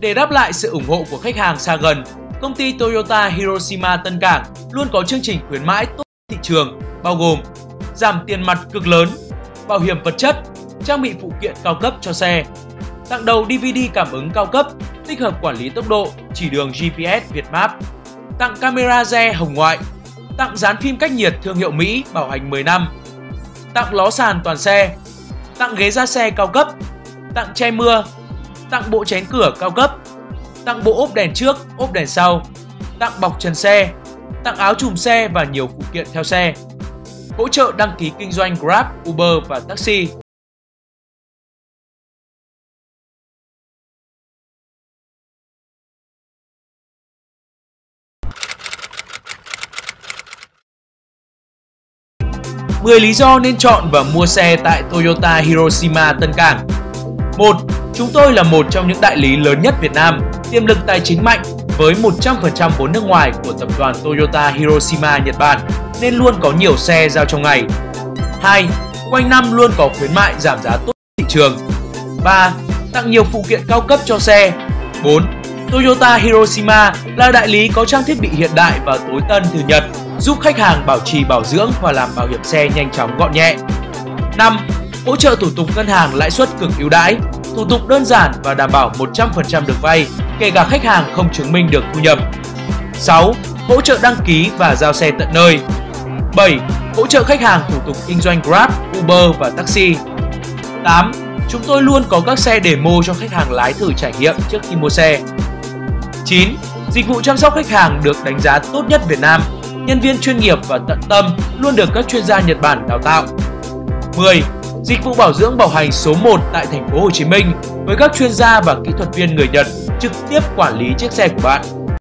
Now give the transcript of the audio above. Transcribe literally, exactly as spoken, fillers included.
Để đáp lại sự ủng hộ của khách hàng xa gần, công ty Toyota Hiroshima Tân Cảng luôn có chương trình khuyến mãi tốt thị trường, bao gồm giảm tiền mặt cực lớn, bảo hiểm vật chất, trang bị phụ kiện cao cấp cho xe, tặng đầu đê vê đê cảm ứng cao cấp, tích hợp quản lý tốc độ, chỉ đường giê pê ét Việt Map, tặng camera re hồng ngoại, tặng dán phim cách nhiệt thương hiệu Mỹ bảo hành mười năm, tặng ló sàn toàn xe, tặng ghế da xe cao cấp, tặng che mưa, tặng bộ chén cửa cao cấp, tặng bộ ốp đèn trước, ốp đèn sau, tặng bọc trần xe, tặng áo trùm xe và nhiều phụ kiện theo xe. Hỗ trợ đăng ký kinh doanh Grab, Uber và taxi. mười lý do nên chọn và mua xe tại Toyota Hiroshima Tân Cảng. một. Chúng tôi là một trong những đại lý lớn nhất Việt Nam, tiềm lực tài chính mạnh với một trăm phần trăm vốn nước ngoài của tập đoàn Toyota Hiroshima Nhật Bản nên luôn có nhiều xe giao trong ngày. hai. Quanh năm luôn có khuyến mại giảm giá tốt thị trường. ba. Tặng nhiều phụ kiện cao cấp cho xe. bốn. Toyota Hiroshima là đại lý có trang thiết bị hiện đại và tối tân từ Nhật, giúp khách hàng bảo trì bảo dưỡng và làm bảo hiểm xe nhanh chóng gọn nhẹ. năm. Hỗ trợ thủ tục ngân hàng lãi suất cực ưu đãi, thủ tục đơn giản và đảm bảo một trăm phần trăm được vay, kể cả khách hàng không chứng minh được thu nhập. sáu. Hỗ trợ đăng ký và giao xe tận nơi. bảy. Hỗ trợ khách hàng thủ tục kinh doanh Grab, Uber và taxi. tám. Chúng tôi luôn có các xe demo cho khách hàng lái thử trải nghiệm trước khi mua xe. chín. Dịch vụ chăm sóc khách hàng được đánh giá tốt nhất Việt Nam, nhân viên chuyên nghiệp và tận tâm, luôn được các chuyên gia Nhật Bản đào tạo. mười. Dịch vụ bảo dưỡng bảo hành số một tại thành phố Hồ Chí Minh với các chuyên gia và kỹ thuật viên người Nhật trực tiếp quản lý chiếc xe của bạn.